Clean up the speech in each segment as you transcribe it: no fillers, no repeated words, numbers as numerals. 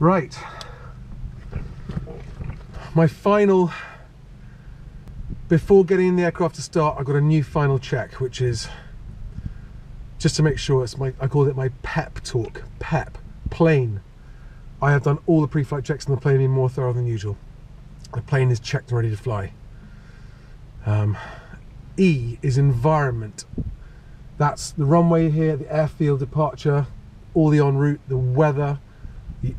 Right, my final, before getting the aircraft to start, I've got a new final check, which is just to make sure it's my, I call it my pep talk, pep, plane. I have done all the pre-flight checks on the plane, being more thorough than usual. The plane is checked and ready to fly. E is environment. That's the runway here, the airfield departure, all the en route, the weather, the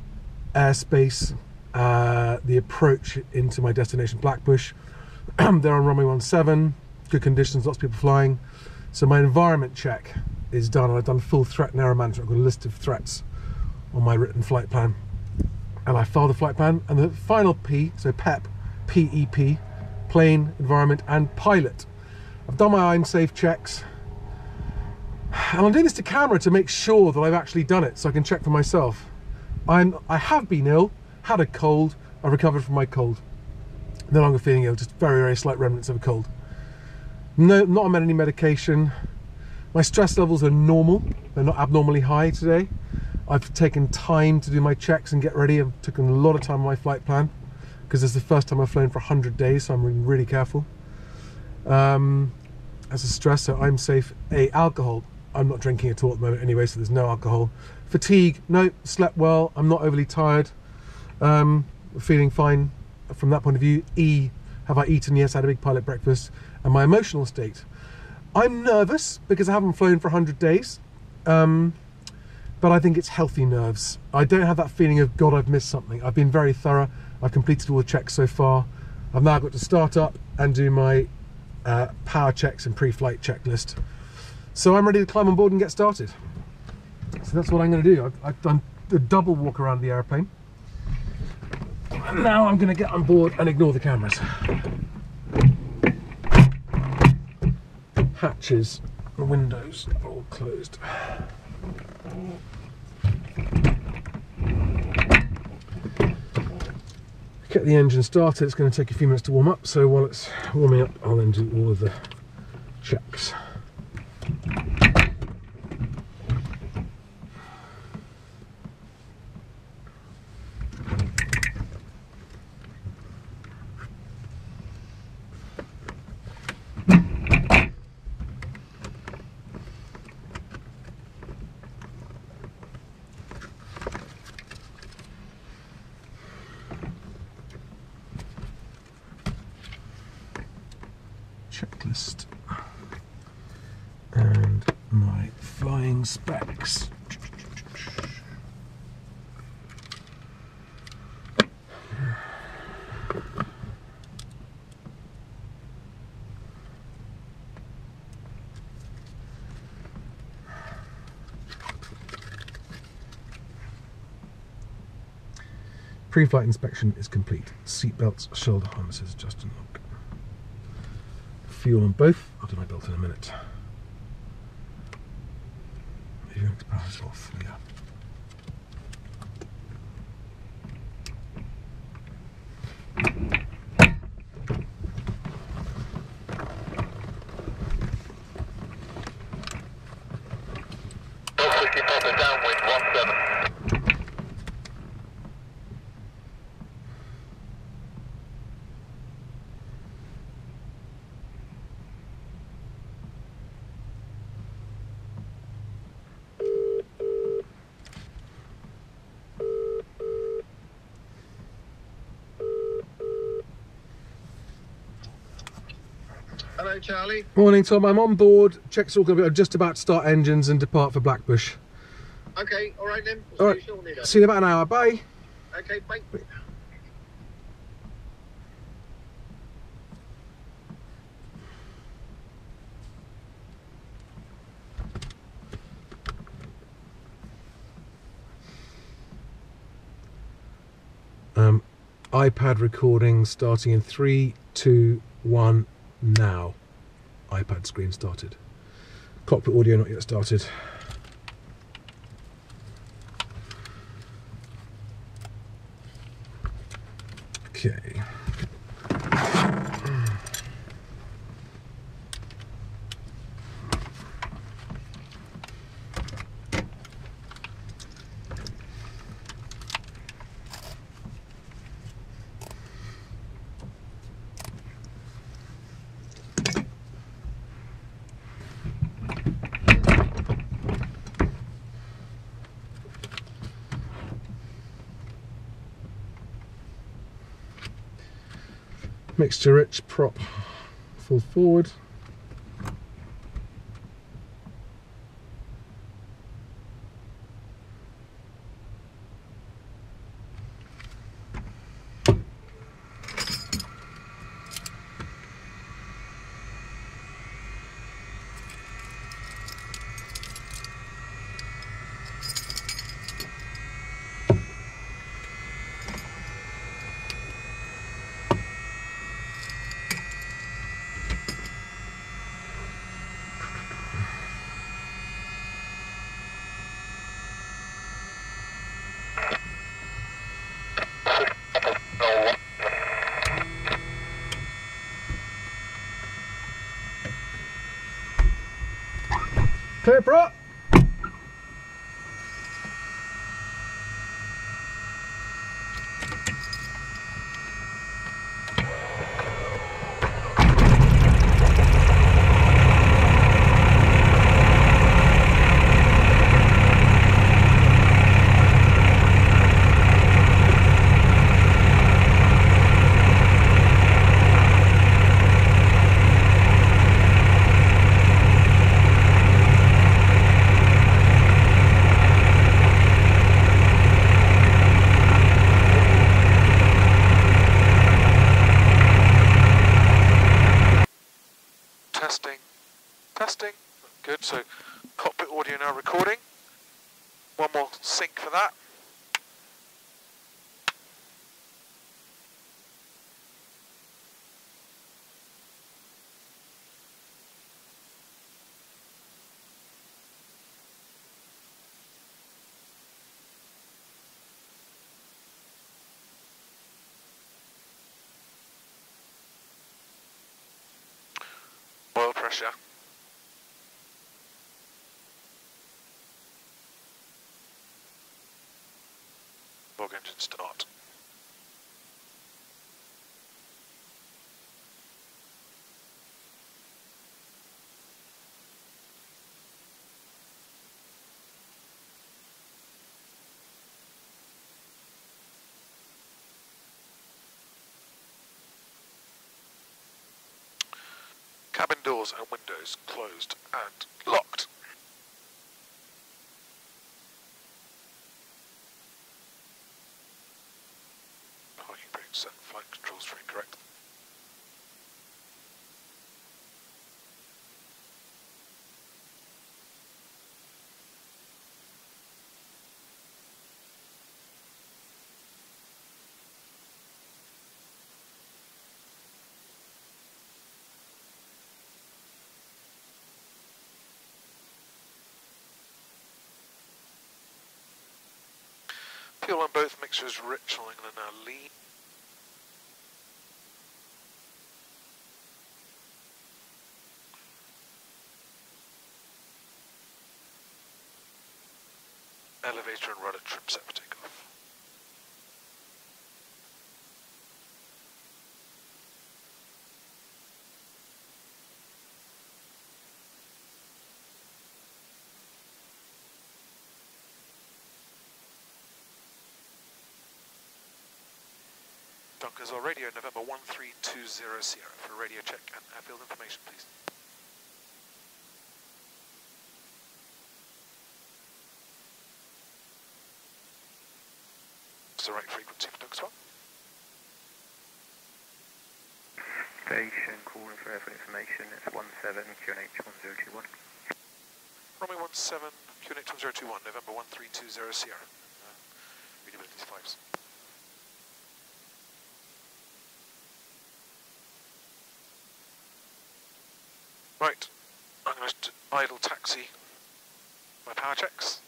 airspace, the approach into my destination, Blackbush. They're on runway 17, good conditions, lots of people flying. So my environment check is done, and I've done full threat and error management. I've got a list of threats on my written flight plan, and I filed the flight plan. And the final P, so PEP, P-E-P, plane, environment, and pilot. I've done my I'm safe checks, and I'm doing this to camera to make sure that I've actually done it, so I can check for myself. I have been ill, had a cold, I recovered from my cold. No longer feeling ill, just very, very slight remnants of a cold. No, not on any medication. My stress levels are normal. They're not abnormally high today. I've taken time to do my checks and get ready. I've taken a lot of time on my flight plan because it's the first time I've flown for 100 days, so I'm really, really careful. As a stress, so I'm safe. A, alcohol. I'm not drinking at all at the moment anyway, so there's no alcohol. Fatigue, no, slept well. I'm not overly tired. Feeling fine from that point of view. E, have I eaten? Yes, I had a big pilot breakfast. And my emotional state. I'm nervous because I haven't flown for 100 days. But I think it's healthy nerves. I don't have that feeling of, God, I've missed something. I've been very thorough. I've completed all the checks so far. I've now got to start up and do my power checks and pre-flight checklist. So I'm ready to climb on board and get started. So that's what I'm going to do. I've done a double walk around the airplane. Now I'm going to get on board and ignore the cameras. Hatches and windows are all closed. Get the engine started. It's going to take a few minutes to warm up, so while it's warming up, I'll then do all of the checks. Checklist and my flying specs. Pre-flight inspection is complete. Seatbelts, shoulder harnesses, just unlocked. Fuel on both. I'll do my belt in a minute. Avionics power is off. Yeah. Hello, Charlie. Morning, Tom. I'm on board. Checks all going to be. I'm just about to start engines and depart for Blackbush. Okay, all right then. We'll see you shortly then. See you in about an hour. Bye. Okay, bye. Wait. iPad recording starting in 3, 2, 1. Now, iPad screen started. Cockpit audio not yet started. Okay. mixture rich prop, full forward. Clear prop. Testing, good, so cockpit audio now recording. One more sync for that. Oil pressure. Log engine start. Cabin doors and windows closed and locked. Set flight controls for incorrect. Fuel on both mixers rich on England now lean. Elevator and rudder trim set for takeoff. Donkers or radio November 1320 Sierra for radio check and airfield information, please. The right frequency for Doug's one. Station calling for airfield information, it's 17 QNH 1021. Runway 17 QNH 1021, November 1320 Sierra. Readability 5s. Right, I'm going to idle taxi my power checks.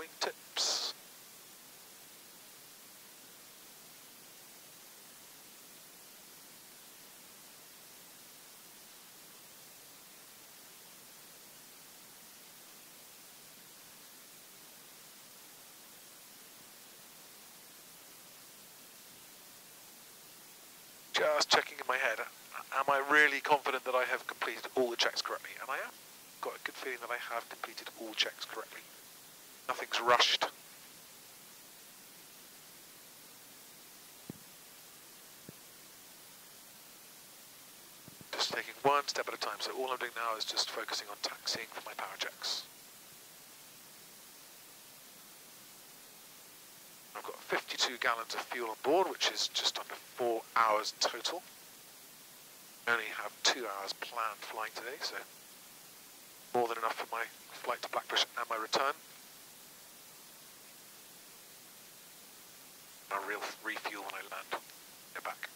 Wingtips. Just checking in my head, am I really confident that I have completed all the checks correctly? And I have got a good feeling that I have completed all checks correctly. Nothing's rushed. One step at a time, so all I'm doing now is just focusing on taxiing for my power checks. I've got 52 gallons of fuel on board, which is just under 4 hours total. I only have 2 hours planned flying today, so more than enough for my flight to Blackbush and my return. I'll refuel when I land. Get back.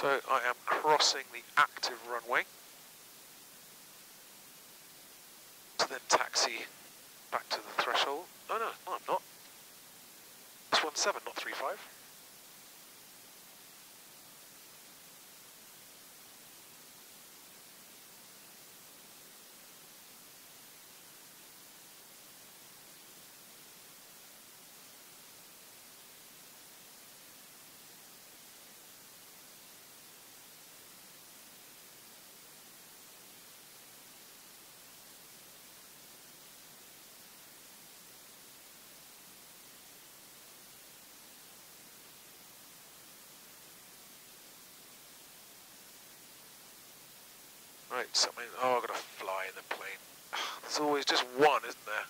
So I am crossing the active runway to then taxi back to the threshold. Oh no, I'm not. It's 17, not 35. Right, something. Oh, I've got to fly in the plane. There's always just one, isn't there?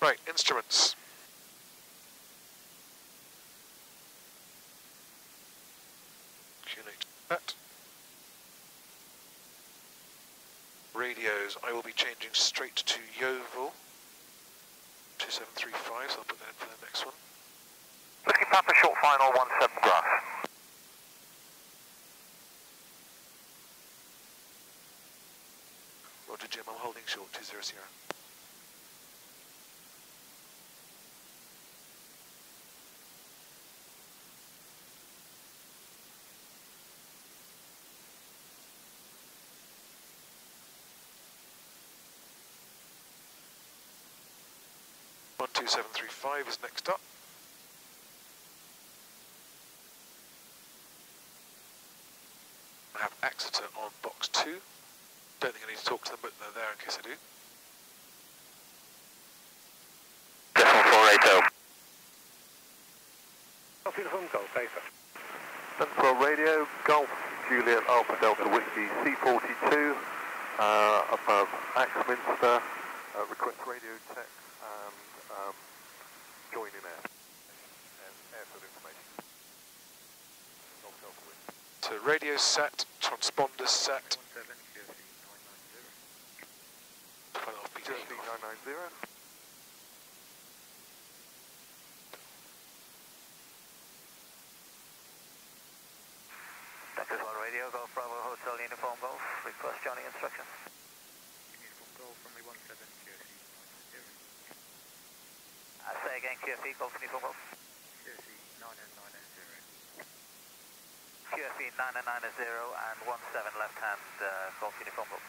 Right, instruments. Radios. I will be changing straight to Yeovil. 2735, so I'll put that in for the next one. Looking Papa, short final, 17 grass. Roger Jim, I'm holding short, 200. Two 735 is next up. I have Exeter on box 2. Don't think I need to talk to them, but they're there in case I do. Central radio, Golf Juliet Alpha Delta Whiskey C42 above Axminster. Request radio check. Join in airfield information. So radio set, transponder set. 17990. That is one radio, Golf Bravo Hotel Uniform Golf. Request joining instructions. Uniform Golf from the 17. I say again, QFE, Golf Uniform Golf. QFE 9990. QFE 9990 and 17 left hand, Golf Uniform Golf.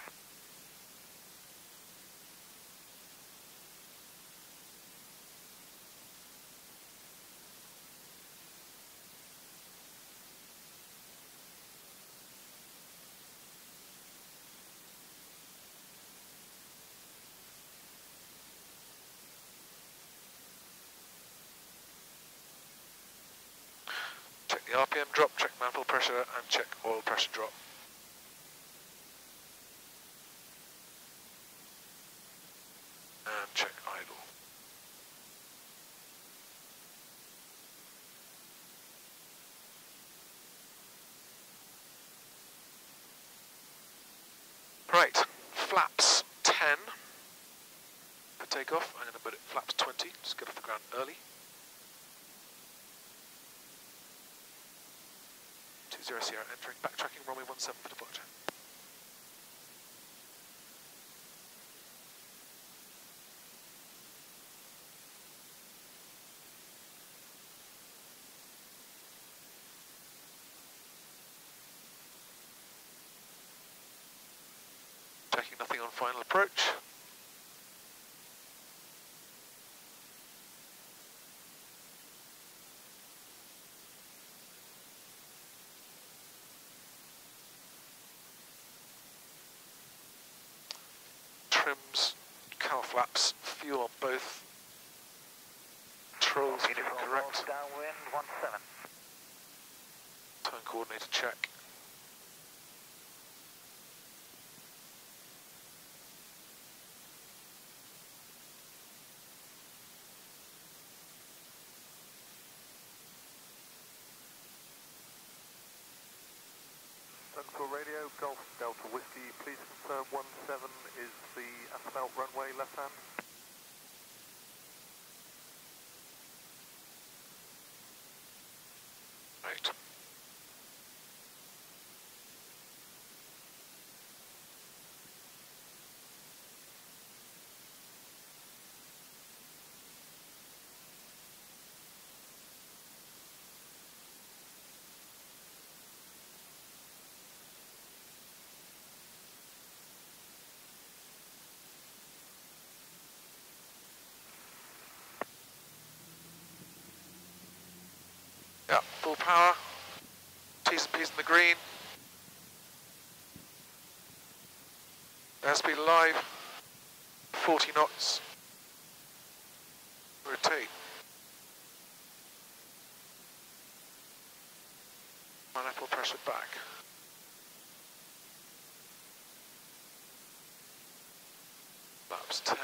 RPM drop, check manifold pressure, and check oil pressure drop. And check idle. Right, flaps 10 for takeoff. I'm going to put it flaps 20, just get off the ground early. 20 Sierra entering, backtracking, runway 17 for departure. Checking nothing on final approach. Trims, cowl flaps, fuel on both. Trolls correct. Downwind 17. Turn coordinator check. Central radio, Golf Delta Whiskey, please confirm 17 is the asphalt runway, left hand. Right. Yeah, full power, T's and P's in the green, airspeed live, 40 knots, rotate, manifold pressure back. Flaps 10.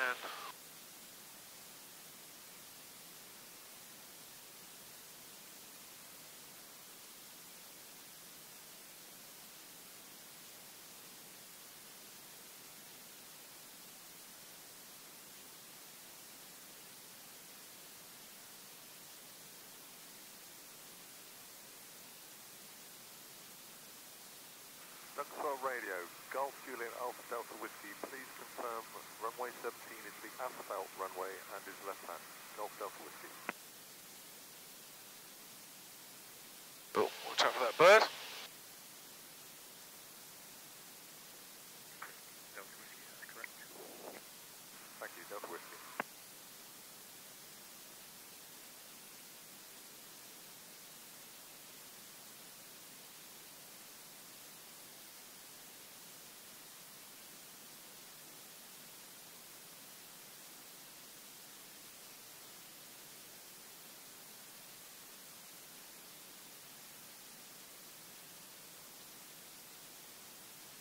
Luxor radio, Gulf Juliet Alpha Delta Whiskey, please confirm runway 17 is the asphalt runway and is left hand. Gulf Delta Whiskey. Oh, watch out for that bird. Delta Whiskey, that's correct. Thank you, Delta Whiskey.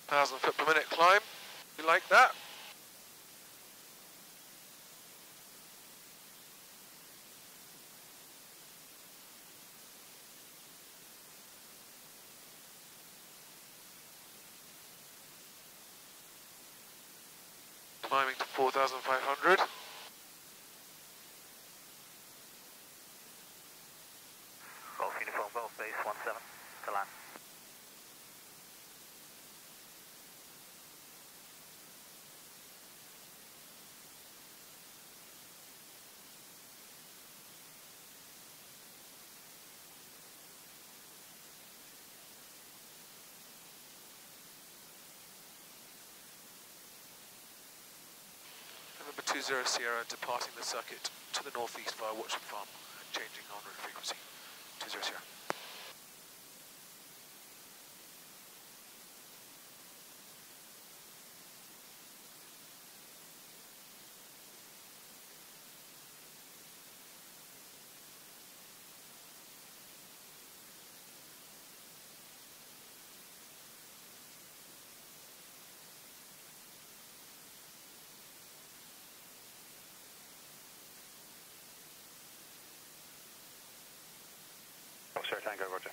Thousand foot per minute climb, you like that? Climbing to 4,500. Golf uniform, Golf base 17, to land. Number 20 Sierra departing the circuit to the northeast via Watchman Farm and changing on route frequency. 20 Sierra. Sure, Tango, roger.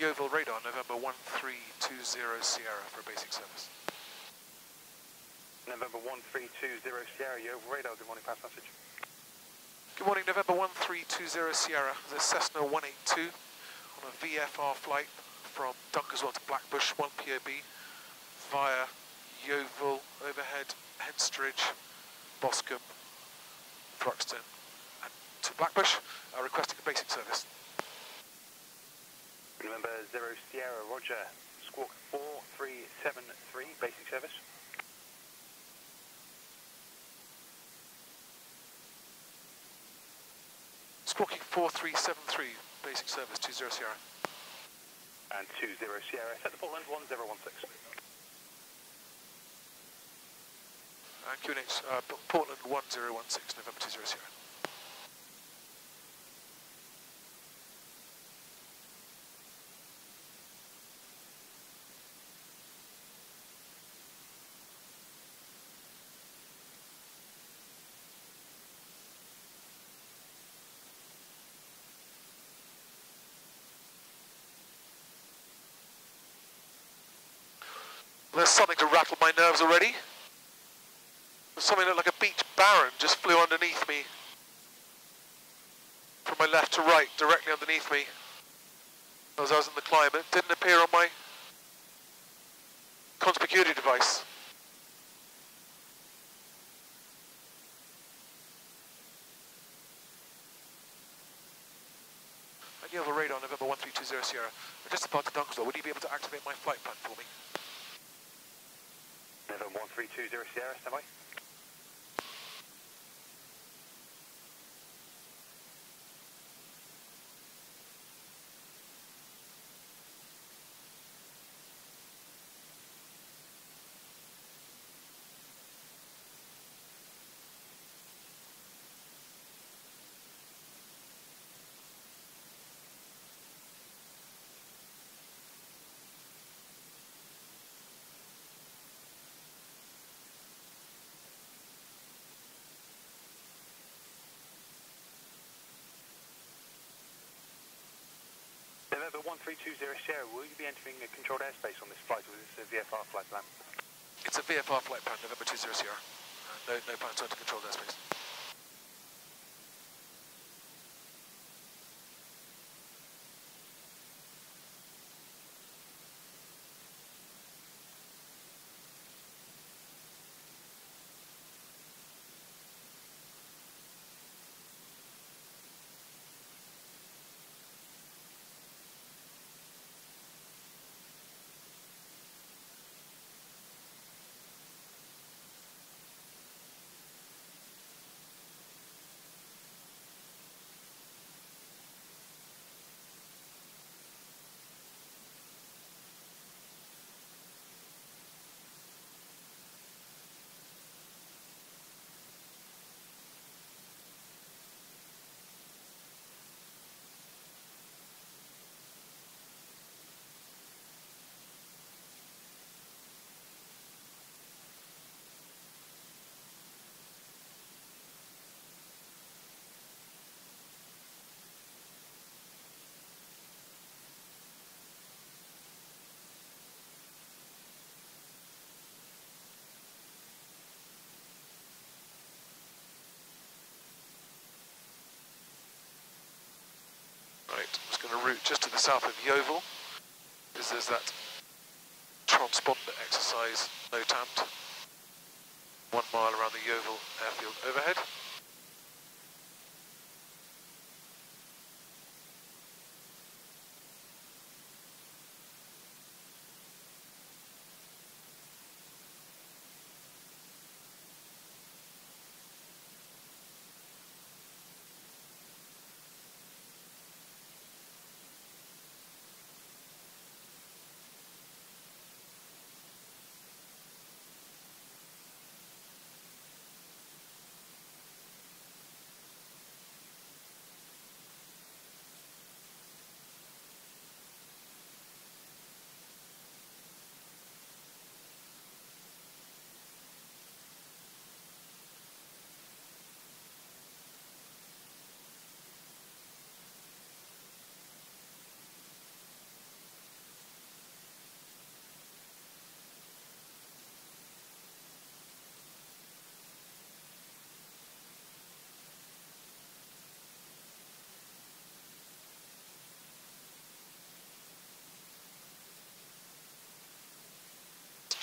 Yeovil radar, November 1320 Sierra for basic service. November 1320 Sierra, Yeovil radar, good morning, fast passage. Good morning, November 1320 Sierra, the Cessna 182 on a VFR flight from Dunkeswell to Blackbush, 1 POB via Yeovil, overhead, Henstridge, Boscombe, Thruxton and to Blackbush, requesting a basic service. Remember 0 Sierra, roger, squawk 4373, basic service. Squawking 4373, basic service, 20 Sierra. And 20 Sierra, set the full end 1016. And QNH, Portland 1016, November 20 Sierra. There's something to rattle my nerves already. Something that looked like a beach baron just flew underneath me. From my left to right, directly underneath me. As I was in the climb, it didn't appear on my conspicuity device. And you have a radar, November 1320 Sierra. I'm just about to Dunkeswell. Would you be able to activate my flight plan for me? November 1320 Sierra, stand by. November 1320 Sierra, will you be entering a controlled airspace on this flight, or is this a VFR flight plan? It's a VFR flight plan, November 20 Sierra. No plans to enter controlled airspace. Going to route just to the south of Yeovil, because there's that transponder exercise NOTAMD, 1 mile around the Yeovil airfield overhead.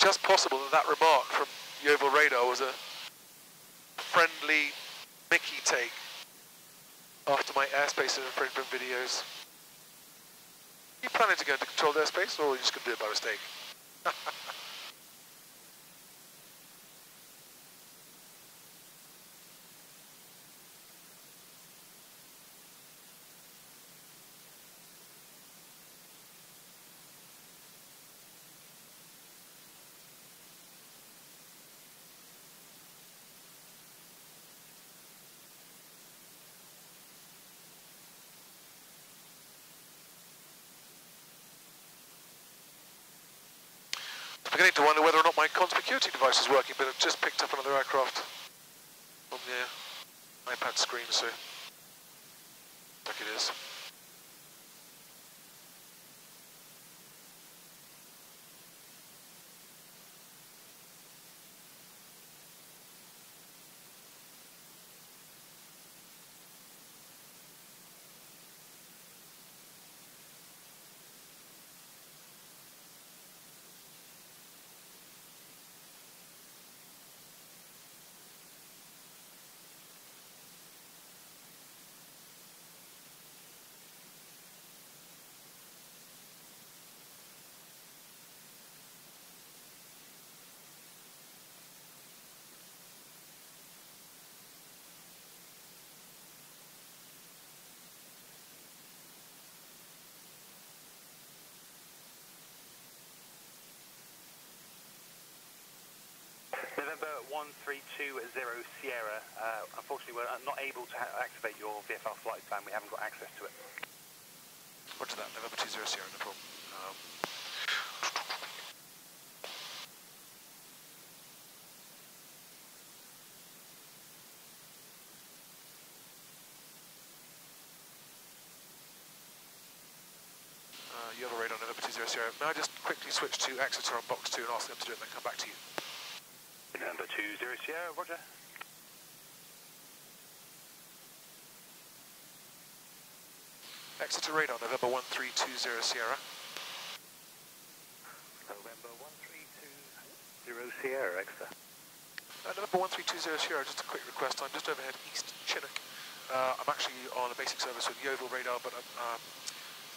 just possible that that remark from Yeovil Radar was a friendly Mickey take after my airspace infringement videos. Are you planning to go into controlled airspace, or are you just going to do it by mistake? Beginning to wonder whether or not my conspicuity device is working, but I've just picked up another aircraft on the iPad screen, so I think it is. November 1320 Sierra, unfortunately we're not able to activate your VFR flight plan, we haven't got access to it. Roger that, November 20 Sierra, no problem. You have a radar on November 20 Sierra. May I just quickly switch to Exeter on box 2 and ask them to do it and then come back to you? Number 20 Sierra, roger. Exeter radar, November 1320 Sierra. November 1320 Sierra, Exeter. November 1320 Sierra, just a quick request. I'm just overhead East Chinnock. I'm actually on a basic service with Yeovil radar, but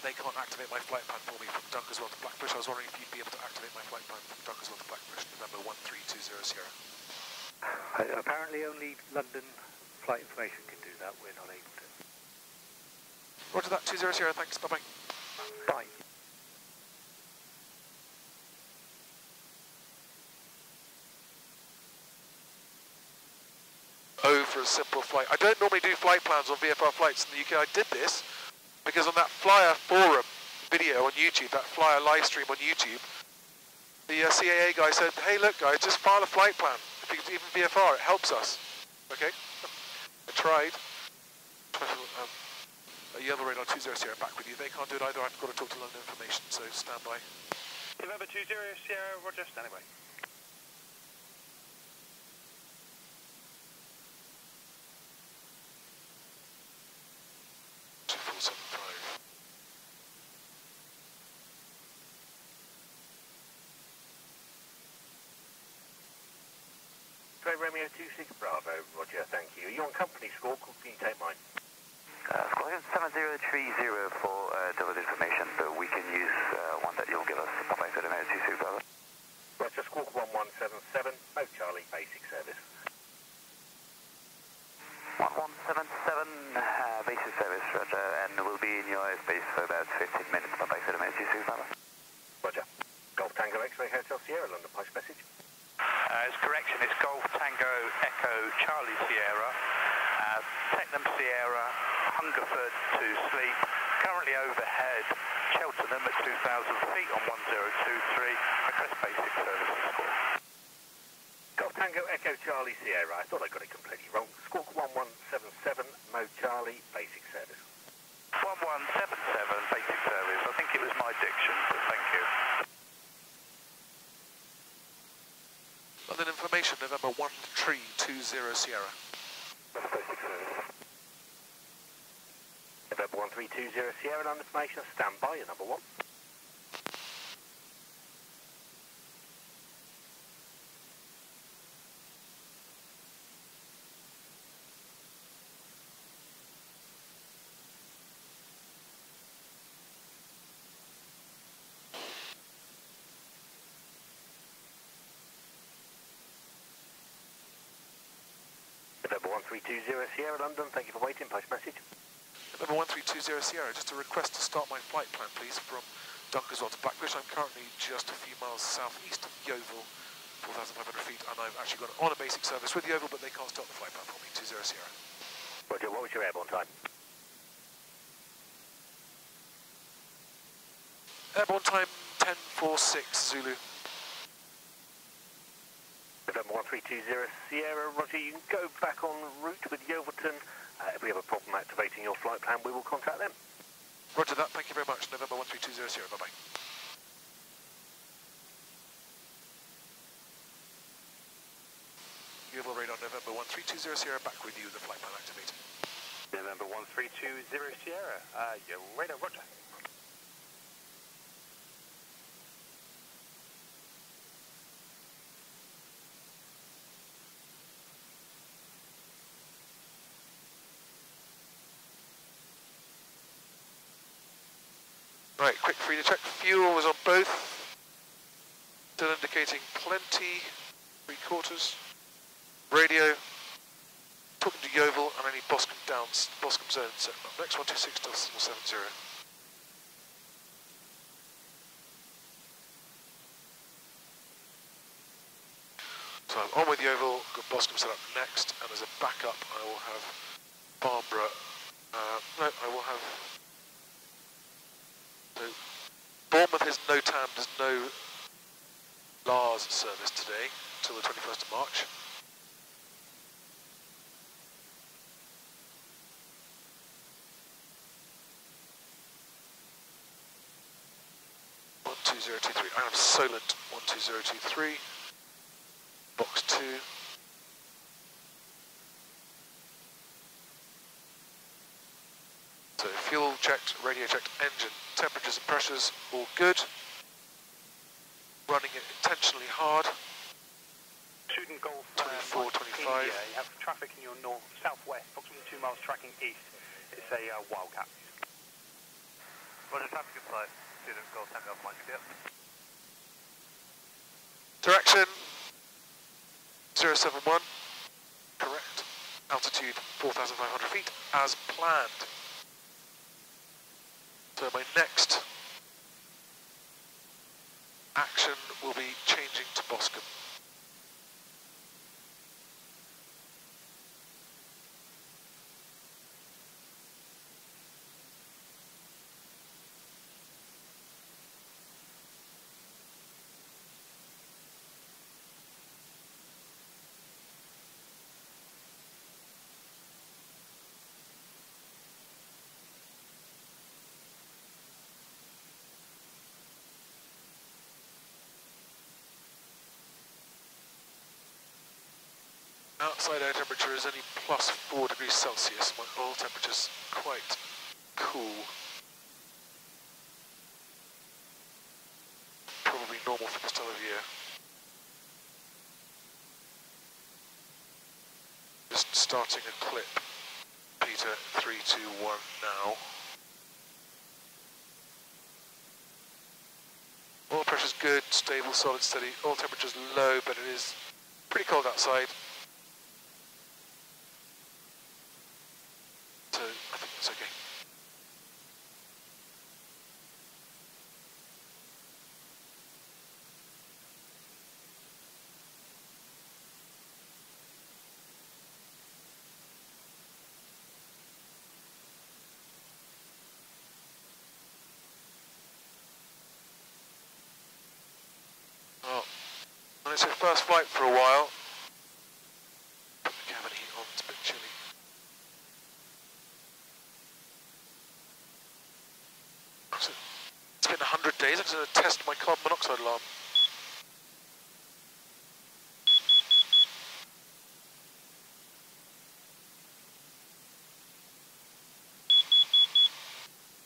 they can't activate my flight plan for me from Dunkerswell to Blackbush. I was wondering if you'd be able to activate my flight plan from Dunkerswell to Blackbush, November 1320 Sierra. Apparently only London flight information can do that, we're not able to. Roger that, 20 Sierra, thanks, bye-bye. Bye. Oh, for a simple flight. I don't normally do flight plans on VFR flights in the UK, I did this. Because on that flyer forum video on YouTube, that flyer live stream on YouTube, the CAA guy said, hey look guys, just file a flight plan, if you could even VFR, it helps us. Okay, I tried. Yeovil radar 20 Sierra back with you, they can't do it either, I've got to talk to London Information, so stand by. November 20 Sierra, roger, standing by. Romeo 26 Bravo, roger, thank you. Are you on company score? Can you take mine? Squadron 70304 double information, but we can use one that you'll give us. Bye-bye, so Romeo 26 Bravo. Roger, squawk 1177, no Charlie, basic service. 1177, basic service, roger, and we'll be in your airspace for about 15 minutes. Bye-bye, so Romeo 26 Bravo. Roger. Golf Tango X-Ray Hotel Sierra, London Post message. As correction, it's Golf Tango Echo Charlie Sierra, Tecnam Sierra, Hungerford to sleep, currently overhead, Cheltenham at 2,000 feet on 1023, request basic service squawk. Golf Tango Echo Charlie Sierra, I thought I got it completely wrong, squawk 1177, Mo Charlie, basic service. 1177, basic service, I think it was my diction, but thank you. London Information, November 1320 Sierra. November 1320 Sierra, London Information, stand by, your number one. November 1320 Sierra, London, thank you for waiting, post message. November 1320 Sierra, just a request to start my flight plan, please, from Dunkers to Blackbush. I'm currently just a few miles southeast of Yeovil, 4,500 feet, and I've actually got on a basic service with Yeovil, but they can't start the flight plan for me, 20 Sierra. Roger, what was your airborne time? Airborne time, 1046 Zulu. November 1320 Sierra, Roger, you can go back on route with Yeovilton. If we have a problem activating your flight plan, we will contact them. Roger that, thank you very much. November 1320 Sierra, bye-bye. Yeovil radar, November 1320 Sierra, back with you, the flight plan activated. November 1320 Sierra, your radar, roger. Right, quick reader check. Fuel was on both. Still indicating plenty. 3/4. Radio. Talking to Yeovil and any Boscombe Downs, Boscombe Zone set up. Next 126.70. So I'm on with Yeovil. Got Boscombe set up next, and as a backup, I will have Barbara. Bournemouth is no TAM, there's no LARS service today until the 21st of March. I have Solent 12023, box 2. So fuel checked, radio checked, engine, temperatures and pressures, all good. Running it intentionally hard. Student Golf 24, 25. India. You have traffic in your north, southwest, approximately 2 miles tracking east. It's a wildcat. Roger, traffic in flight. Student Golf, tempo off, yep. Direction 071, correct. Altitude 4,500 feet, as planned. So my next action will be changing to Boscombe. Outside air temperature is only +4°C. My oil temperature's quite cool. Probably normal for this time of year. Just starting a clip. Peter, 3, 2, 1 now. Oil pressure's good, stable, solid, steady. Oil temperature's low, but it is pretty cold outside. And it's your first flight for a while. Put the cabin heat on, it's a bit chilly. It's been 100 days, I'm just going to test my carbon monoxide alarm.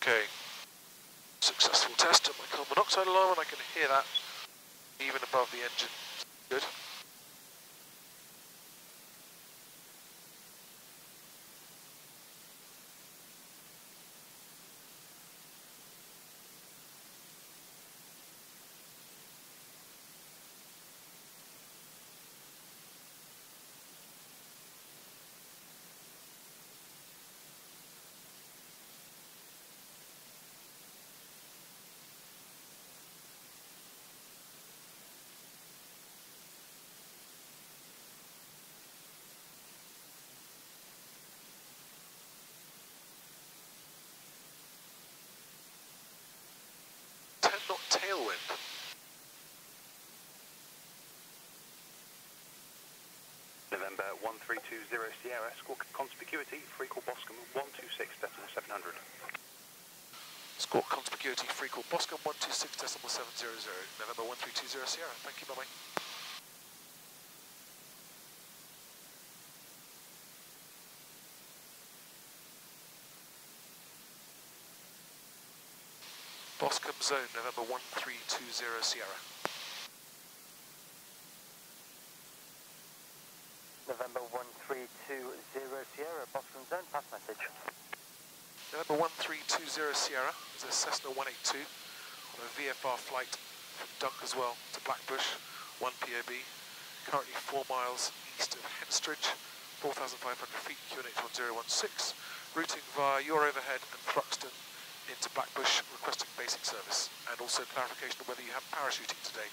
Okay. Successful test of my carbon monoxide alarm, and I can hear that even above the engine. Good. tailwind. November 1320 Sierra, squawk conspicuity, free call Boscombe 126.700. Squawk conspicuity, free call Boscombe 126.700, November 1320 Sierra, thank you, bye-bye. Boscombe zone, November 1320 Sierra. November 1320 Sierra, Boscombe zone, pass message. November 1320 Sierra is a Cessna 182 on a VFR flight from Dunkerswell to Blackbush, 1 POB, currently 4 miles east of Henstridge, 4,500 feet, QNH1016, routing via your overhead and Thruxton into Blackbush, requesting basic service, and also clarification of whether you have parachuting today.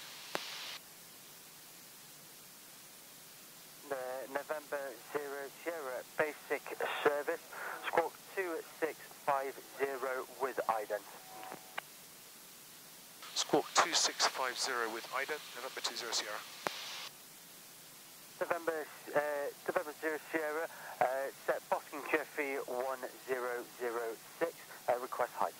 November 00 basic service, squawk 2650 with ident. Squawk 2650 with ident, November 20 Sierra. November 00 Sierra, set Boston QFE 1006, request height.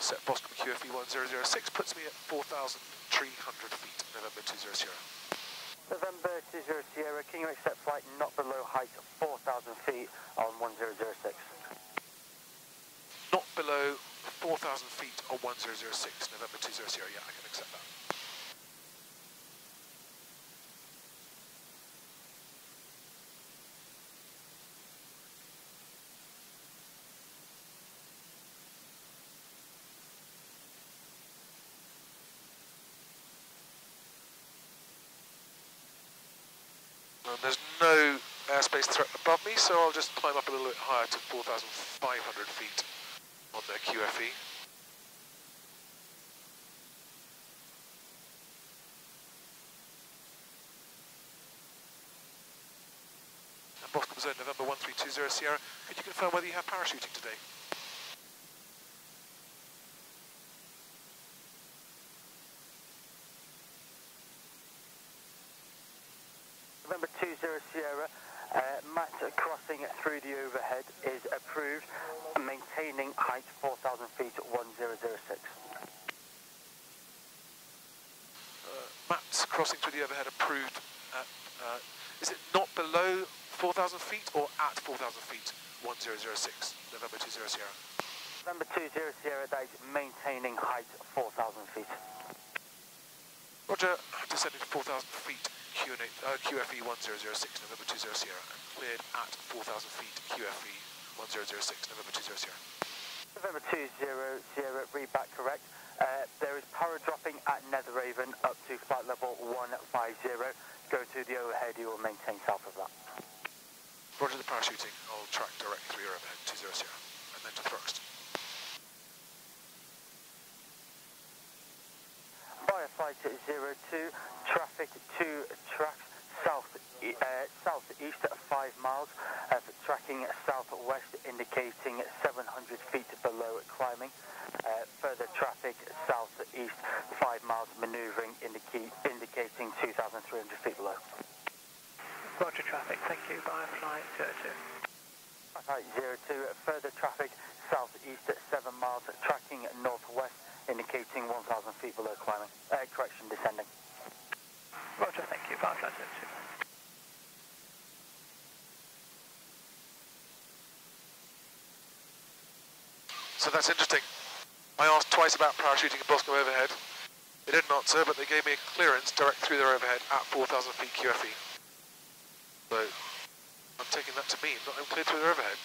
Set Boston QFE 1006 puts me at 4,300 feet, November 20 Sierra. November 20 Sierra, can you accept flight not below height of 4,000 feet on 1006? Not below 4,000 feet on 1006, November 20 Sierra, yeah, I can accept that. And there's no airspace threat above me, so I'll just climb up a little bit higher to 4,500 feet on their QFE. And Boscombe zone, November 1320 Sierra, could you confirm whether you have parachuting today? November 20 Sierra, mat crossing through the overhead is approved, maintaining height 4,000 feet, 1006. Mats crossing through the overhead approved, at, is it not below 4,000 feet or at 4,000 feet, 1006, November 20 Sierra? November 20 Sierra, that is maintaining height 4,000 feet. Roger, descending to 4,000 feet. QFE 1006, November 20 Sierra, and cleared at 4,000 feet, QFE 1006, November 20 Sierra. November 20 Sierra, read back correct. There is para dropping at Netheravon up to flight level 150. Go to the overhead, you will maintain south of that. Roger the parachuting, I'll track directly through your overhead, 20 Sierra, and then to Thruxton. Flight 02, traffic 2 tracks south southeast at 5 miles, tracking southwest indicating 700 feet below climbing. Further traffic southeast 5 miles manoeuvring indicating 2,300 feet below. Roger traffic, thank you. Via flight 02. Flight 02, further traffic southeast at 7 miles, tracking northwest. Indicating 1,000 feet below climbing. Correction, descending. Roger, thank you. Flight 02. So that's interesting. I asked twice about parachuting in Boscombe overhead. They didn't answer, but they gave me a clearance direct through their overhead at 4,000 feet QFE. So I'm taking that to mean that I'm cleared through their overhead.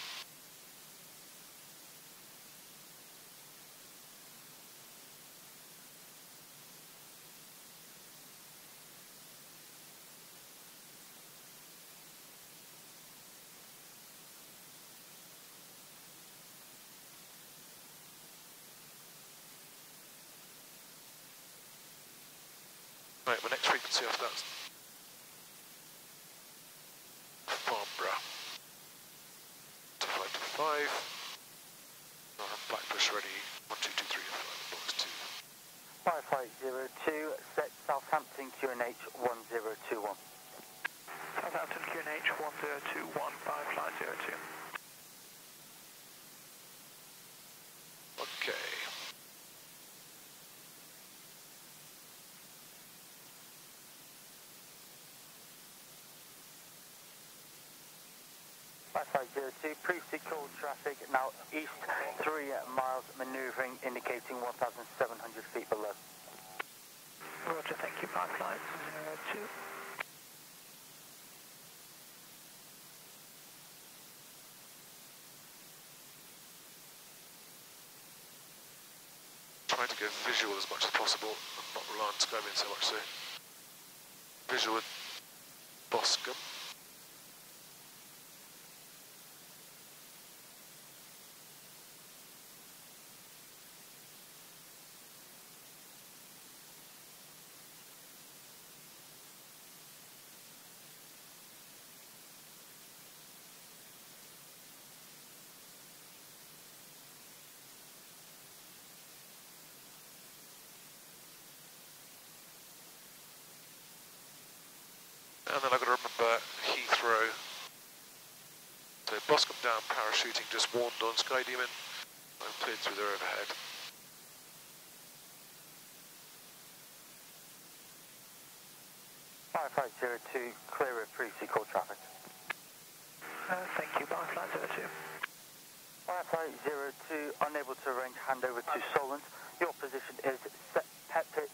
Right, my next frequency after that's Farnborough to flight 5. I'll have Blackbush ready, 1223 to flight 4. 5502, set Southampton QNH 1021. Southampton QNH 1021, 5502. Okay. Previously called traffic, now east 3 miles, manoeuvring, indicating 1,700 feet below. Roger, thank you, Park Lights 02. Trying to go visual as much as possible, I'm not relying on scrubbing so much, so visual with Boscombe. And then I've got to remember Heathrow. So Boscombe down parachuting, just warned on Sky Demon. I'm cleared through their overhead. Firefly 02, clear of pre-sequel traffic. Thank you, Firefly 02. Firefly 02, unable to arrange handover to Solent. Your position is set. Pepis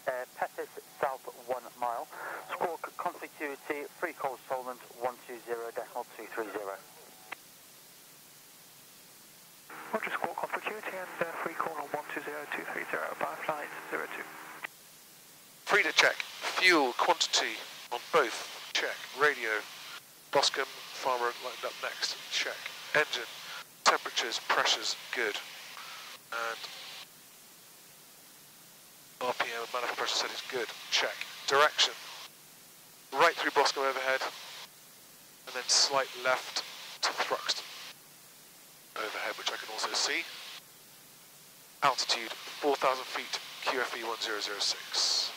south 1 mile. Squawk contiguity, free call Solent 120.230. Roger, squawk contiguity and free call on 120.230 by flight 02. Frida check, fuel quantity on both, check. Radio, Boscombe, Farmer lined up next, check. Engine, temperatures, pressures, good. And RPM and manifold pressure settings good. Check. Direction. Right through Boscombe overhead, and then slight left to Thruxton overhead, which I can also see. Altitude 4,000 feet. QFE 1006.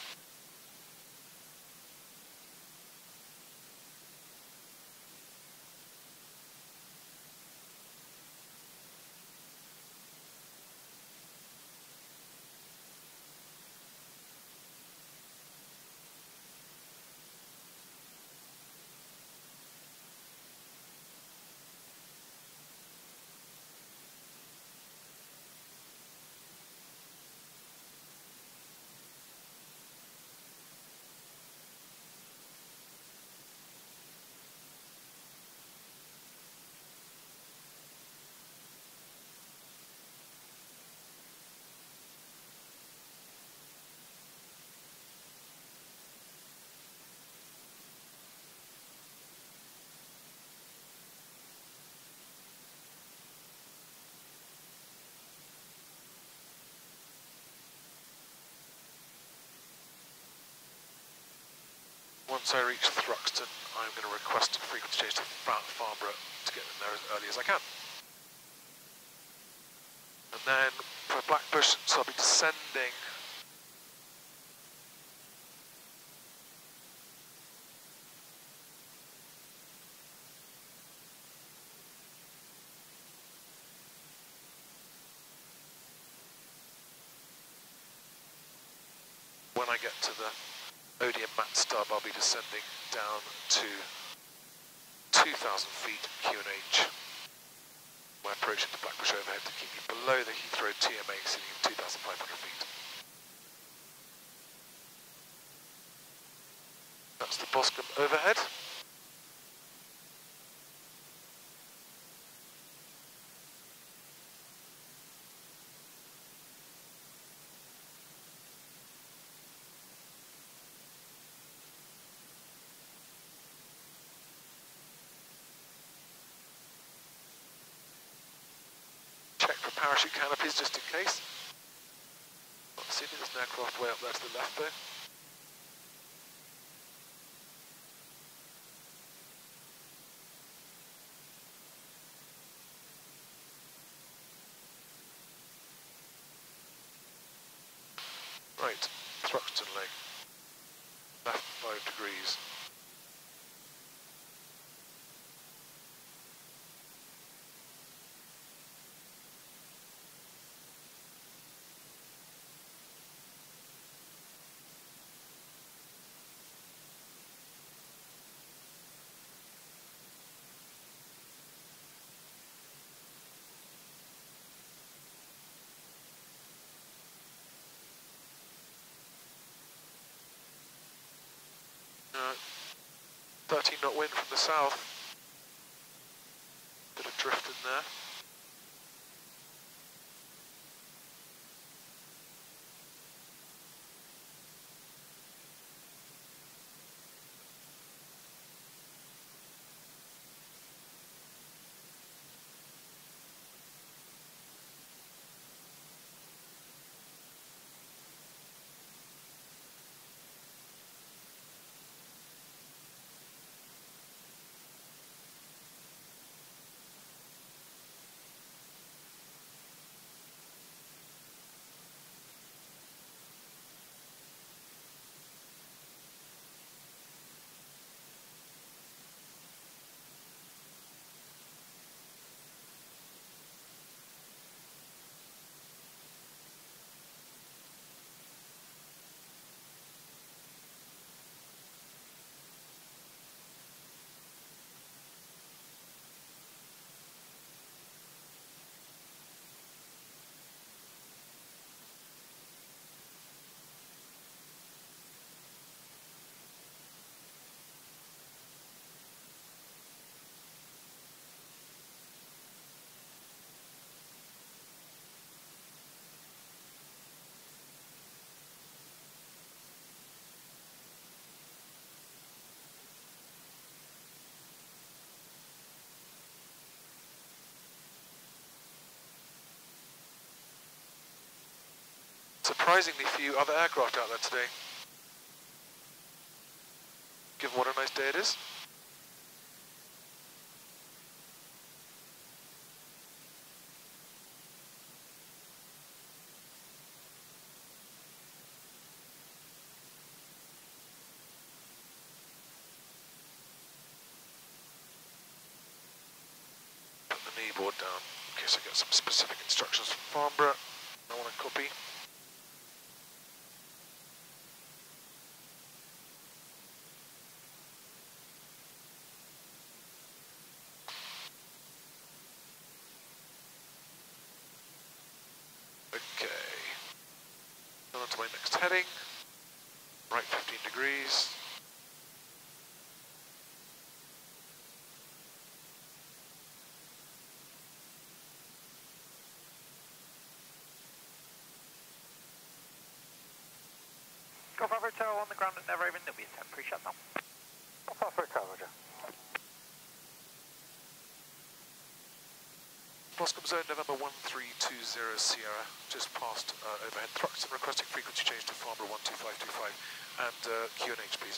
Once I reach Thruxton, I'm going to request a frequency change to Farnborough to get in there as early as I can. And then for Blackbush, so I'll be descending. When I get to the Odeon Mat stub, I'll be descending down to 2,000 feet QNH. We're approaching the Blackbush overhead to keep you below the Heathrow TMA sitting at 2,500 feet. That's the Boscombe overhead. Parachute canopies just in case. Not seen it, there's an aircraft way up there to the left though. Right, Thruxton leg. Left 5 degrees. Not wind from the south. Bit of drift in there. Surprisingly few other aircraft out there today, given what a nice day it is. Put the knee board down in case I get some specific instructions from Farnborough. I want to copy. Heading, right 15 degrees. Golf Alpha Hotel on the ground at Never Haven, there'll be a temporary shutdown. Golf Alpha Hotel, Roger. Boscombe Zone, November 1320 Sierra, just past overhead Thruxton, requesting frequency change to Farnborough 12525 and QNH, please.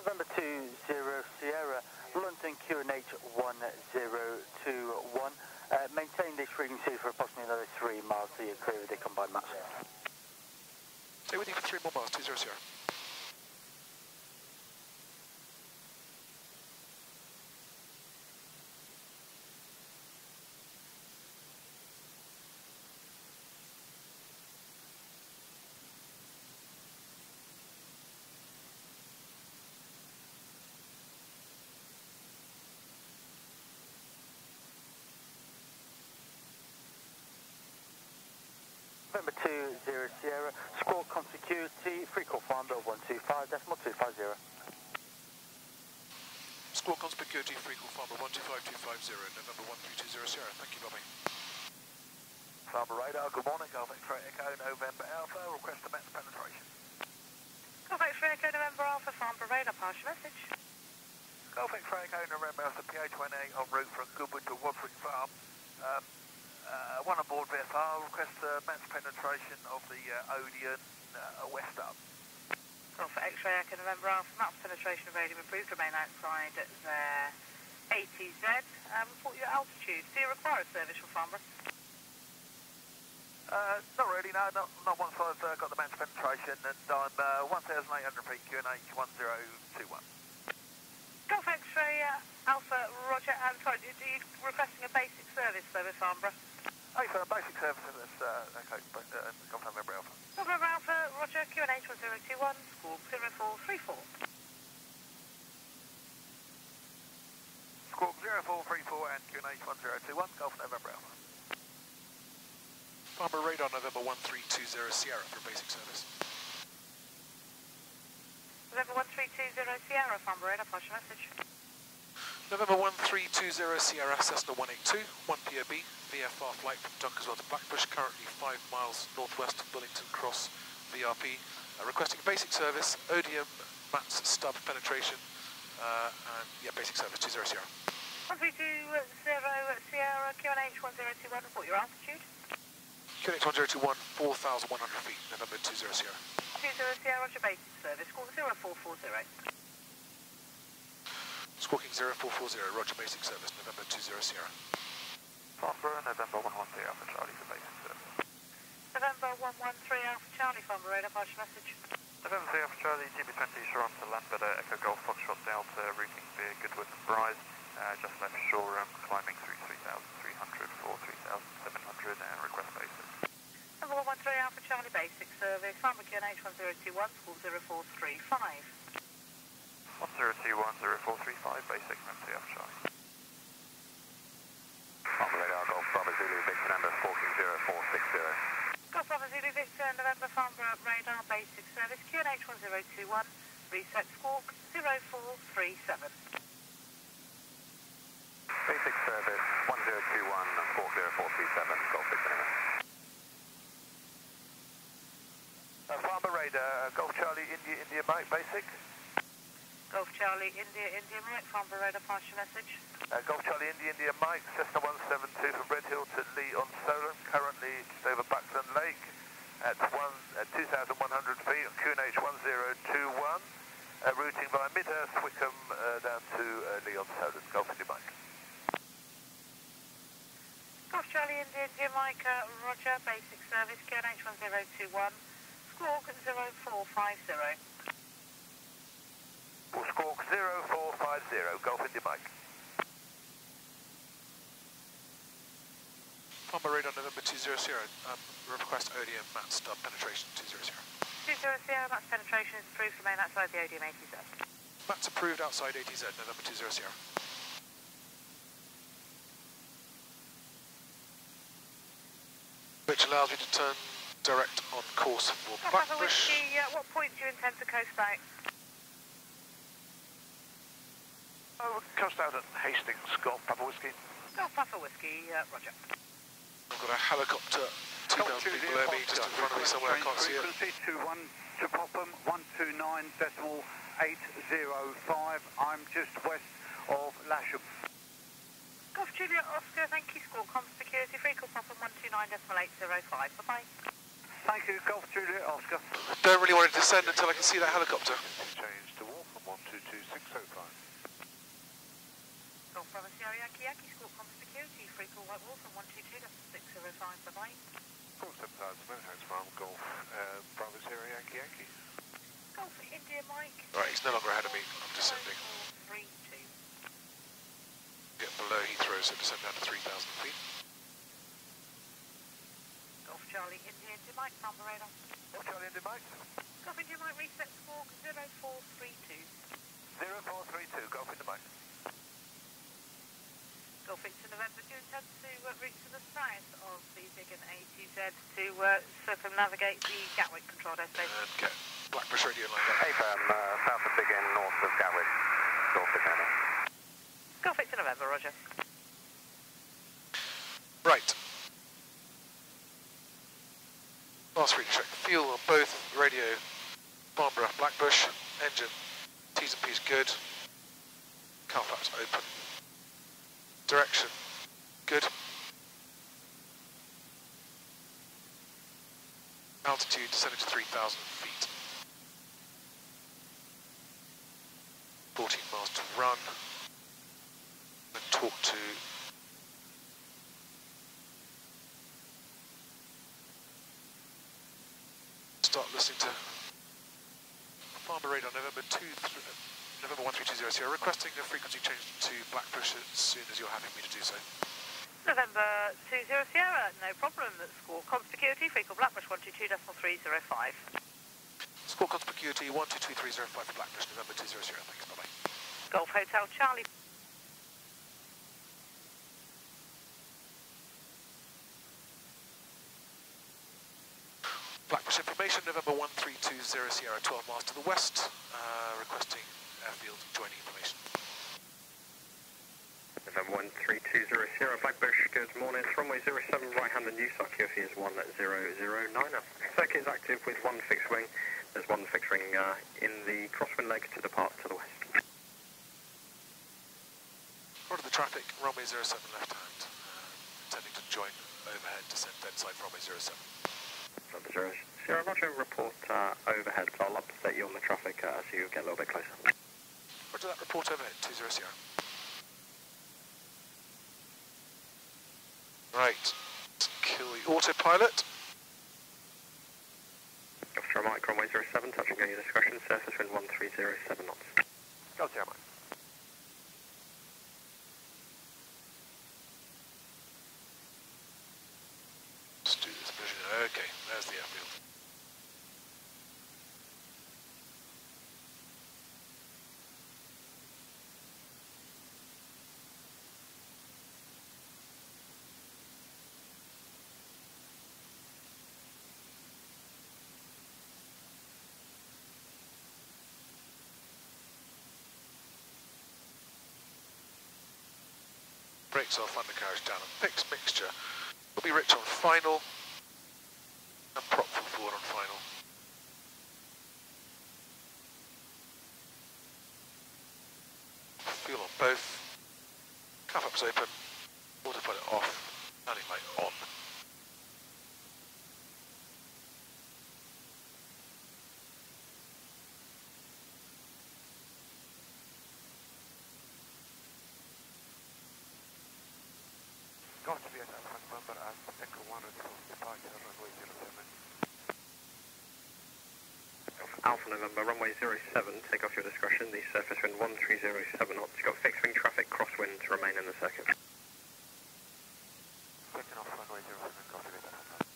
November 20 Sierra, London QNH 1021. Maintain this frequency for approximately another 3 miles so you're clear with the combined maps. Stay with you for 3 more miles, 20 Sierra. November 20 Sierra, squawk com security, free call Farnborough 125.250. Squawk com security, free call Farnborough 125.250, November 1320 Sierra, thank you Bobby. Farnborough radar, good morning, Golf X-ray Echo, November Alpha, request the max penetration. Golf X-ray Echo, November Alpha, Farnborough radar, partial message. Golf X-ray Echo, November Alpha, PA28 en route from Goodwood to Wadford Farm. One aboard VFR, request max penetration of the Odeon west up. Well, for X-ray, I can remember after max penetration of Odeon approved, remain outside at their ATZ, report your altitude. Do you require a service from Farnborough? Not really, no. Not once I've got the match penetration, and I'm 1,800 feet, QNH 1021. Golf X-ray Alpha, Roger. I'm sorry, you're requesting a basic service service, Farnborough? Oh, for a basic service service, okay, but Golf November Alpha. November Alpha, Roger, QNH 1021, squawk 0434. Squawk 0434 and QNH 1021, Golf November Alpha. Farnborough radar November 1320 Sierra for basic service. November 1320 Sierra, Farnborough radar, flash message. November 1320 Sierra, Cessna 182, 1 POB, VFR flight from Dunkeswell to Blackbush, currently 5 miles northwest of Bullington Cross, VRP. Requesting basic service, Odium, MATS stub penetration, and yeah, basic service, 20 Sierra. 1320 Sierra, QNH 1021, report your altitude. QNH 1021, 4,100 feet, November 20 Sierra. 20 Sierra, Roger, basic service, squawk 0440. Squawking 0440, Roger, basic service, November 20 Sierra. Farnborough, November 113 Alpha Charlie for basic service. November 113 Alpha Charlie, Farnborough radar, partial message. November 3 Alpha Charlie, GB20 Shoreham to Lambert, Echo Golf Foxtrot Delta, routing via Goodwood and Bryce, just left Shoreham, climbing through 3,300 for 3,700 and request basic. Number 113 Alpha Charlie, basic service, Farnborough QNH 1021, squawk 0435. 1021, 0435, basic, MMC Alpha Charlie. Farnborough radar, Golf Bravo Zulu Victor, number squawking 0460. Golf Bravo Zulu Victor, November, Farnborough radar, basic service, QNH 1021, reset squawk 0437. Basic service, 1021, squawk 0437, Golf Victor. Farnborough radar, Golf Charlie, India, India, Mike, basic. Golf Charlie, India, India, Mike, Farnborough radar, partial message. Golf Charlie, India, India, Mike, Cessna 172 from Red Hill to Lee on Solent, currently just over Buckland Lake at 2,100 feet on QNH 1021, routing via Midhurst, Wickham, down to Lee on Solent, Golf India, Mike. Golf Charlie, India, India, Mike, Roger, basic service, QNH 1021. Squawk 0450. We'll squawk 0450, Golf India Mike. Farnborough radar November 20 Sierra, request ODM MATS stub penetration 20 Sierra. 20 Sierra, MATS penetration is approved, remain outside the ODM ATZ. MATS approved outside ATZ, November 20 Sierra. Which allows me to turn direct on course for Blackbush. What point do you intend to coast out? Oh, we'll coast out at Hastings, Golf Papa Whiskey. Golf Papa Whiskey, Roger. I've got a helicopter 2,000 feet below me, just in front of me somewhere, I can't see it. Frequency 21 to Popham, 129.805. I'm just west of Lasham. Golf Juliet Oscar, thank you, squawk comms security, frequency Popham 129.805, bye-bye. Thank you, Golf Juliet Oscar. Don't really want to descend until I can see that helicopter. Change to Waltham, 122605. Golf Bravo Sierra Yankee Yankee, squawk comms security, free call White Waltham, 122.605, bye-bye. Call 7000, Manhattan Farm, Golf Bravo Sierra Yankee Yankee. Golf India Mike. Alright, he's no longer ahead of me, I'm descending. 432. Get below Heathrow, so descend down to 3,000 feet. Golf Charlie, India, India Mike, Farnborough radar. Golf Charlie, India Mike. Golf India Mike, reset squawk 0432. 0432, Golf India Mike. Golf Victor November, do you intend to route to the south of the Bigham ATZ to circumnavigate the Gatwick controlled airspace? Okay, Blackbush radio line. Hey, firm, south of Bigham, north of Gatwick, Golf Victor November. Golf Victor November, Roger. Right. Last reading check. Fuel on both radio, Farnborough, Blackbush, engine, T's and P's good, car flaps open, direction good, altitude descending to 3,000 feet, 14 miles to run, and torque to start listening to Farmer radar November 1320 Sierra, requesting a frequency change to Blackbush as soon as you're happy with me to do so. November 20 Sierra, no problem. Squawk conspicuity, frequent Blackbush 122.305. Squawk conspicuity 122.305 for Blackbush November 20 Sierra. Thanks. Bye bye. Golf Hotel Charlie. Blackbush information, November 1320 Sierra, 12 miles to the west, requesting airfield joining information. November 1320 Sierra, Blackbush, good morning. Runway 07 right-hand, the new circuit is 1009. Circuit is active with one fixed wing. There's one fixed wing in the crosswind leg to depart to the west. Order the traffic, runway 07 left hand, intending to join overhead, descend dead side runway 07. Sierra, Roger, report overhead, but I'll update you on the traffic as you get a little bit closer. Roger that, report overhead, 20 Sierra. Right, let's kill the autopilot. Golf Mike, runway 07, touch and go your discretion, surface wind 1307 knots. Golf Mike. The airfield. Brakes off, undercarriage down and picks mixture. Will be rich on final. And prop full forward on final. Fuel on both. Cuff ups open. Autopilot off. Landing light on. Go to VSL front bumper as Echo 1 returns departure runway 07. Alpha November, runway 07, take off your discretion, the surface wind 1307 knots, you've got fixed wing traffic, crosswind, remain in the circuit. Taking off runway 07, go to VSL front bumper.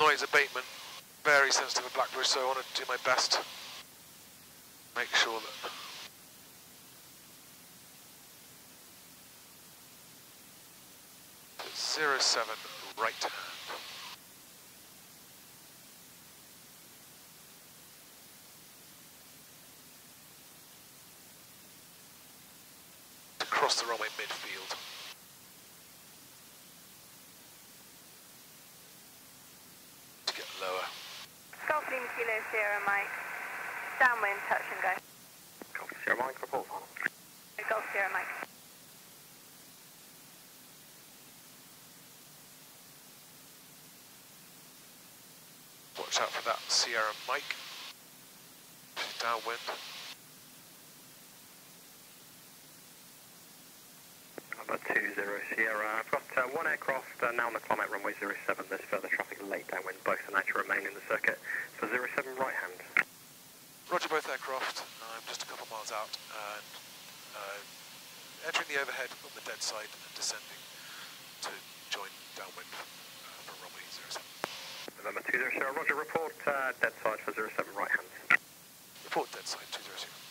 Noise abatement, very sensitive at Blackbush, so I want to do my best to make sure that it's 07 right hand. To cross the runway midfield. Kilo Sierra Mike, downwind, touch and go. Golf Sierra Mike, report. Golf Sierra Mike. Watch out for that Sierra Mike. Downwind. Number 20 Sierra. I've got one aircraft now on the climb at runway 07. There's further traffic late downwind. Both are now to remain in the circuit. So 07 right hand. Roger both aircraft. I'm just a couple of miles out and entering the overhead on the dead side and descending to join downwind from runway 07. November 20 Sierra. Roger. Report dead side for 07 right hand. Report dead side 20 Sierra.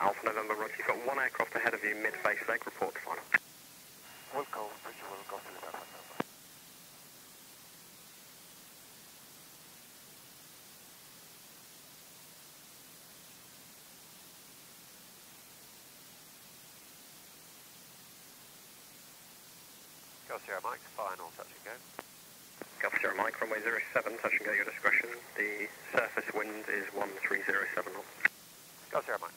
Alpha November, Roger, you've got one aircraft ahead of you, mid-face leg, report to final. We'll go, Roger, we'll go through Alpha November. Go Sierra Mike, final, touch and go. Alpha Sierra Mike, runway 07, touch and go at your discretion. The surface wind is 1307 knots. Go Sierra Mike.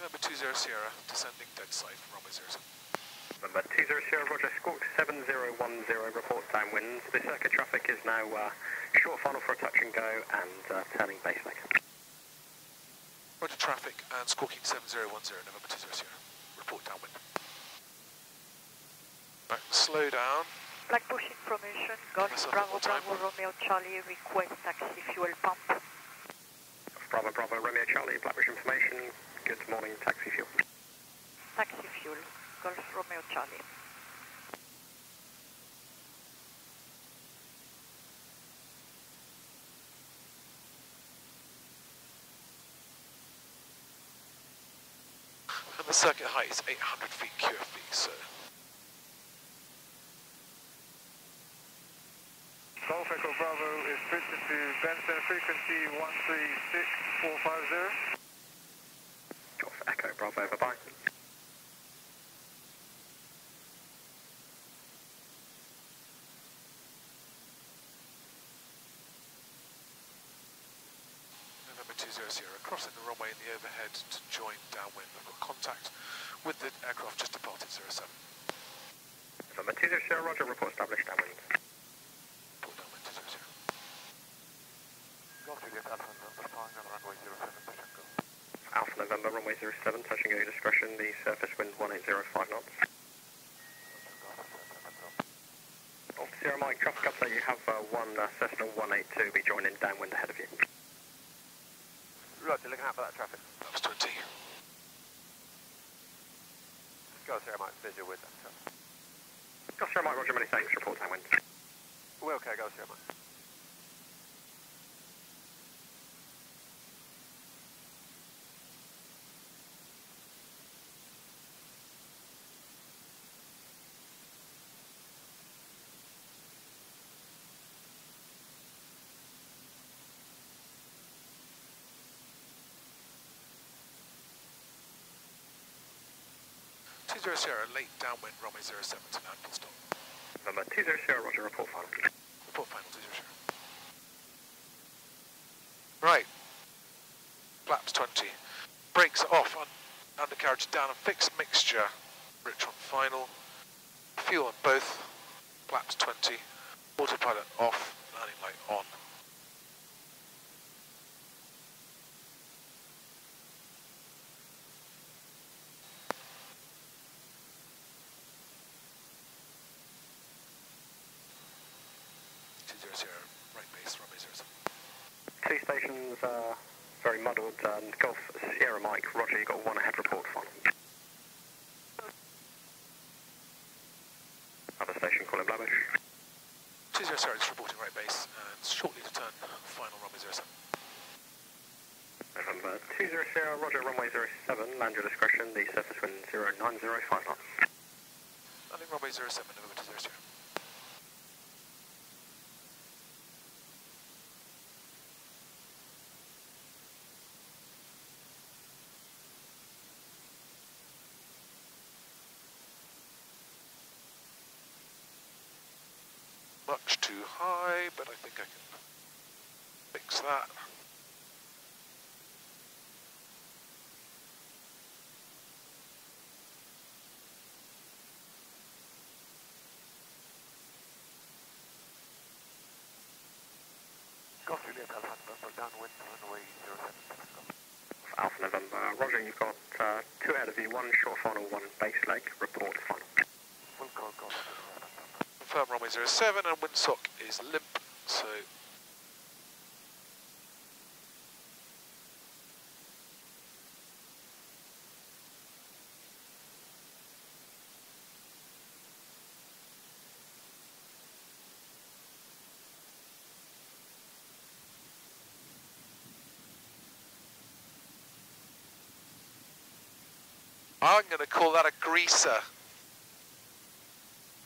Number 20 Sierra, descending dead side from runway 07. Number 20 Sierra, Roger, squawk 7010, report downwind. The circuit traffic is now short final for a touch and go and turning baseline. Roger, traffic and squawking 7010, November 20 Sierra, report downwind. Back, slow down. Black Bush information, Golf Bravo Bravo Romeo Charlie, request taxi fuel pump. Bravo Bravo Romeo Charlie, Black Bush information, good morning, taxi fuel. Taxi fuel, Golf Romeo Charlie. And the circuit height is 800 feet QFB, so... Golf Echo Bravo is pitched to Benson, frequency 136450. Golf Echo Bravo, bye-bye. November 20 crossing the runway in the overhead to join downwind. We've got contact with the aircraft just departed 07. November 20 Roger, report established downwind. Alpha November, runway 07, touching at your discretion, the surface wind 1805 knots. Alpha Sierra Mike, traffic update, you have one Cessna 182 be joining downwind ahead of you. Roger, looking out for that traffic. That was 20. Golf Sierra Mike, visual with that traffic. Golf Sierra Mike, Roger, many thanks, report downwind. We're okay, Golf Sierra Mike. Sierra, late downwind, runway 07 to handle stop. Number 20 Sierra, Roger, report final. Report final, 20 Sierra. Right. Flaps 20. Brakes off, undercarriage down, and fixed mixture. Rich on final. Fuel on both. Flaps 20. Autopilot off, landing light on. Two stations, very muddled, and Golf Sierra Mike, Roger, you got one ahead, report final. Other station calling Blabush. 20 Sierra is reporting right base, and shortly to turn, final runway 07. November 20 Sierra, Roger, runway 07, land your discretion, the surface wind 0905 knots. Landing runway 07, November 20 Sierra. Much too high, but I think I can fix that. Golf Juliet Alpha November, downwind, runway 07. Alpha November, Roger, you've got two ahead of you, one short final, one base leg, report final. We'll call Golf. Firm runway 07 and windsock is limp, so I'm going to call that a greaser.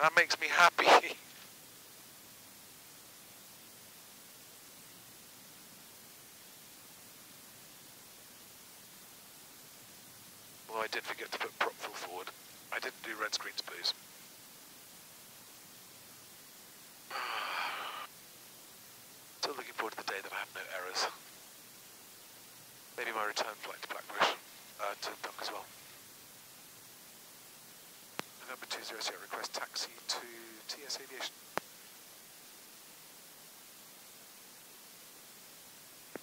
That makes me happy. Well, I did forget to put prop full forward. I didn't do red screen space. Still looking forward to the day that I have no errors. Maybe my return flight to Blackbush, to Dock as well. November 200, request taxi to TS Aviation.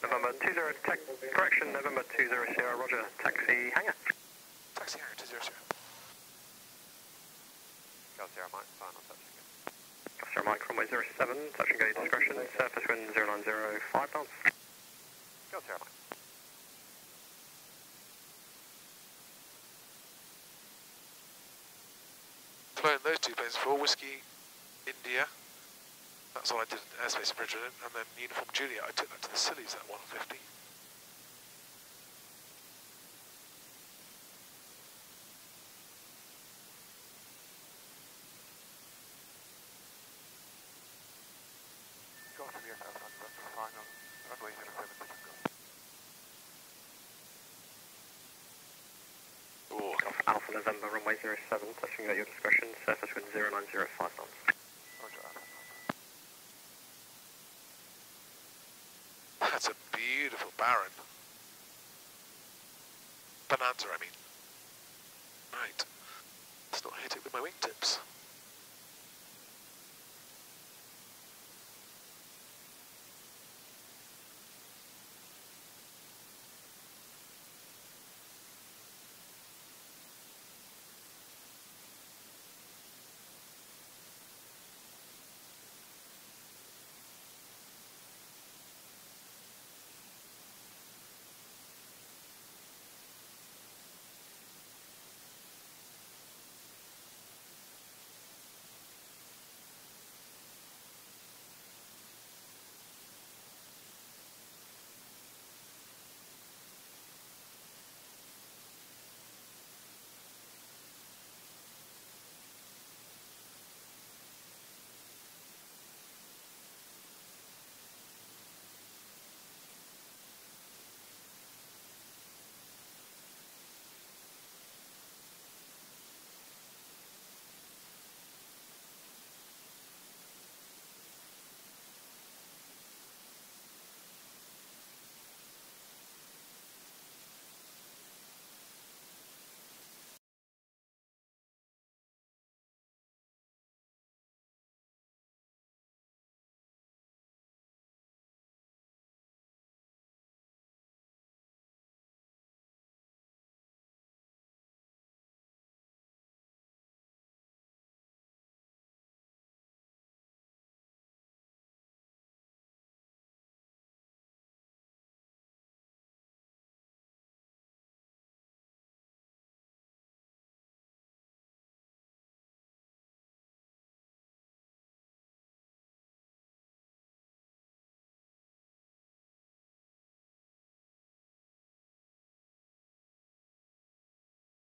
November 20, correction, November 200, roger, taxi hangar. Taxi hangar 200. Charles Sierra Mike, fine on touch and go. Charles Sierra Mike, runway 07, touch and go, discretion, surface wind 090, 5 knots. Charles Sierra Mike. Flown those two planes for Whiskey, India. That's all I did in airspace in Bridgeton, and then Uniform Julia. I took that to the Sillies, that 150. Alpha November, runway 07, touching at your discretion, surface wind 090, 5 knots. That's a beautiful Baron. Bonanza, I mean. Right. Let's not hit it with my wingtips.